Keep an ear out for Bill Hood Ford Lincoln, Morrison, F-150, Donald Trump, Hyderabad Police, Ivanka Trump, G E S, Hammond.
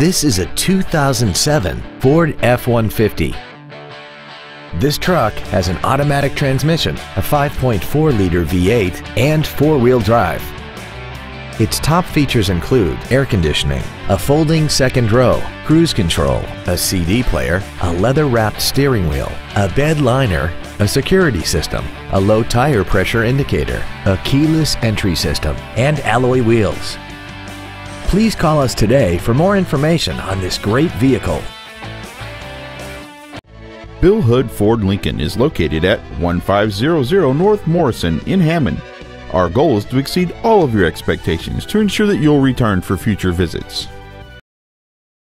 This is a 2007 Ford F-150. This truck has an automatic transmission, a 5.4-liter V8, and four-wheel drive. Its top features include air conditioning, a folding second row, cruise control, a CD player, a leather-wrapped steering wheel, a bed liner, a security system, a low tire pressure indicator, a keyless entry system, and alloy wheels. Please call us today for more information on this great vehicle. Bill Hood Ford Lincoln is located at 1500 North Morrison in Hammond. Our goal is to exceed all of your expectations to ensure that you'll return for future visits.